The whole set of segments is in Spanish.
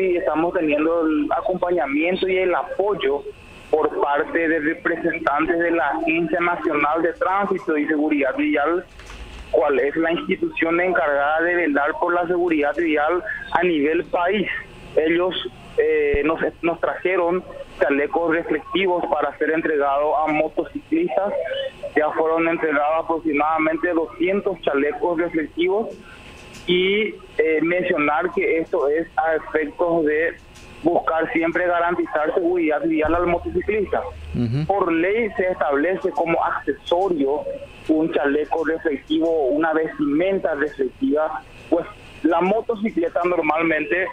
hoy estamos teniendo el acompañamiento y el apoyo por parte de representantes de la Agencia Nacional de Tránsito y Seguridad Vial, cual es la institución encargada de velar por la seguridad vial a nivel país. Ellos nos trajeron chalecos reflectivos para ser entregados a motociclistas. Ya fueron entregados aproximadamente 200 chalecos reflectivos, y mencionar que esto es a efectos de buscar siempre garantizar seguridad vial al motociclista. Por ley se establece como accesorio un chaleco reflectivo, una vestimenta reflectiva, pues la motocicleta normalmente,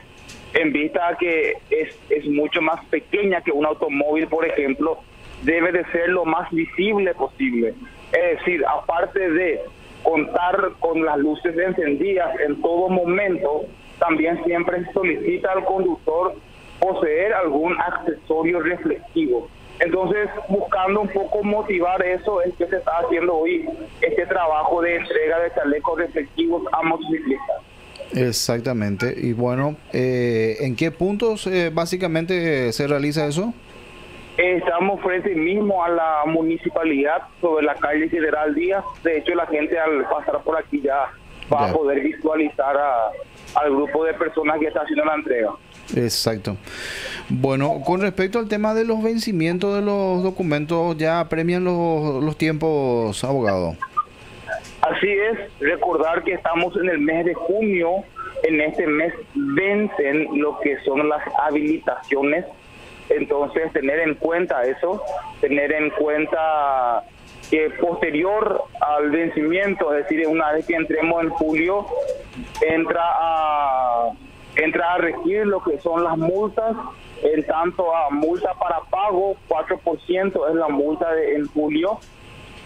en vista a que es mucho más pequeña que un automóvil, por ejemplo, debe de ser lo más visible posible. Es decir, aparte de contar con las luces encendidas en todo momento, también siempre solicita al conductor poseer algún accesorio reflectivo. Entonces, buscando un poco motivar eso, es que se está haciendo hoy este trabajo de entrega de chalecos reflectivos a motociclistas. Exactamente. Y bueno, ¿en qué puntos básicamente se realiza eso? Estamos frente mismo a la municipalidad, sobre la calle General Díaz. De hecho, la gente al pasar por aquí ya va a poder visualizar al grupo de personas que está haciendo la entrega. Exacto. Bueno, con respecto al tema de los vencimientos de los documentos, ¿ya apremian los tiempos, abogado? Así es, recordar que estamos en el mes de junio. En este mes vencen lo que son las habilitaciones. Entonces, tener en cuenta eso, tener en cuenta que posterior al vencimiento, es decir, una vez que entremos en julio, entra a regir lo que son las multas. En tanto a multa para pago, 4% es la multa en julio.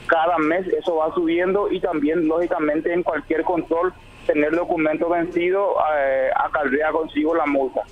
Cada mes eso va subiendo, y también, lógicamente, en cualquier control, tener documento vencido acarrea consigo la multa.